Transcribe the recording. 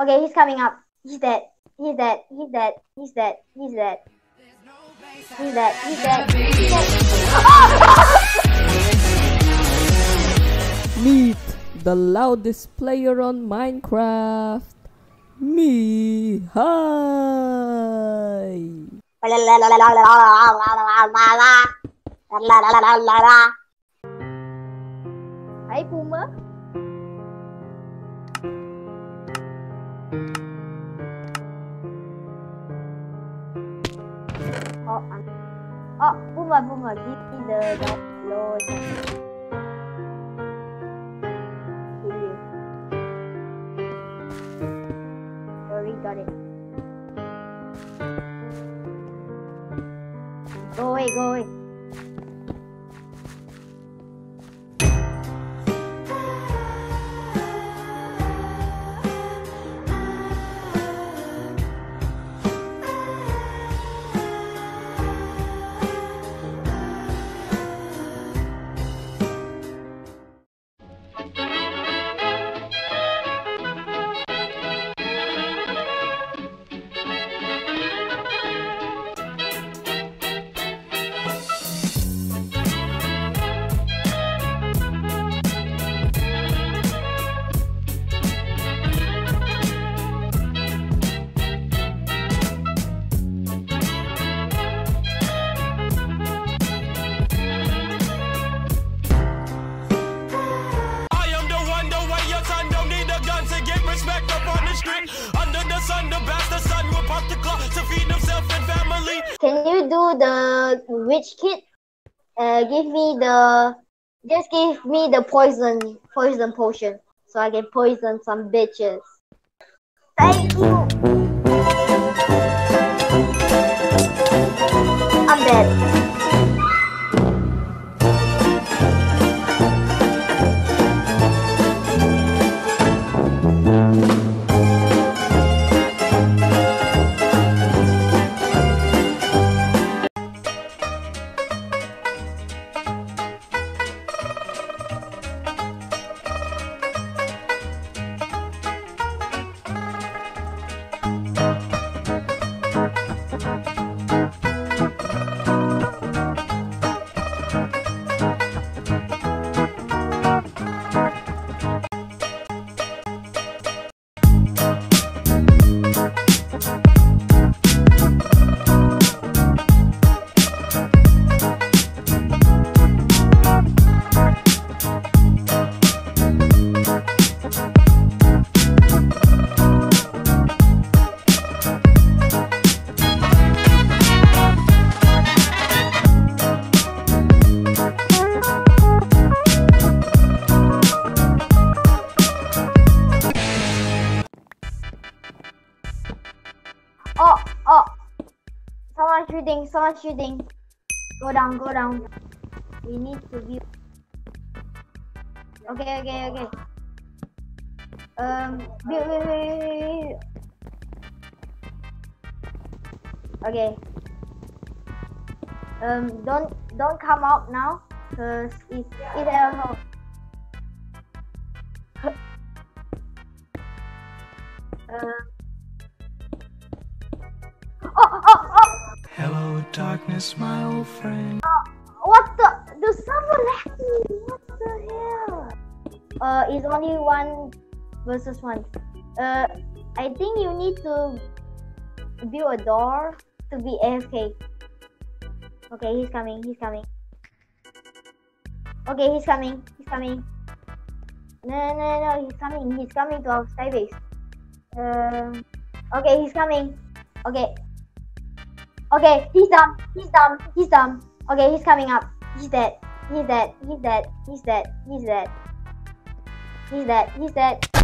Okay, he's coming up. He's dead. He's dead. He's dead. He's dead. He's dead. He's dead. He's dead. He's dead. Meet the loudest player on Minecraft. MeeHigh. Hi, Puma. Oh, Puma, give me the download. Sorry, got it. Go away. Can you do the witch kit? Just give me the poison potion so I can poison some bitches. Thank you. I'm dead. Someone shooting. Go down. We need to view. Okay. Okay. Don't come out now, cause it's our home. Hello, darkness, my old friend. What the? Do someone hack me? What the hell? It's only 1 versus 1. I think you need to build a door to be AFK. Okay, he's coming. Okay, he's coming. No, he's coming to our sky base. Okay, he's coming. Okay, he's dumb. Okay, he's coming up. He's dead. He's dead.